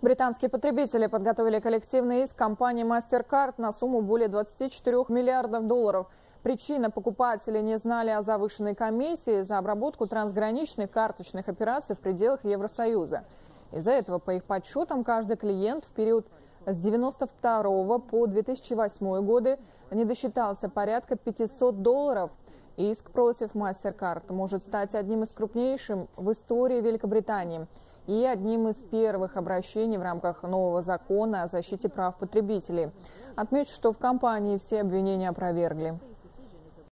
Британские потребители подготовили коллективный иск компании MasterCard на сумму более 24 миллиардов долларов. Причина: покупатели не знали о завышенной комиссии за обработку трансграничных карточных операций в пределах Евросоюза. Из-за этого, по их подсчетам, каждый клиент в период с 1992 по 2008 годы не досчитался порядка 500 долларов. Иск против MasterCard может стать одним из крупнейших в истории Великобритании и одним из первых обращений в рамках нового закона о защите прав потребителей. Отмечу, что в компании все обвинения опровергли.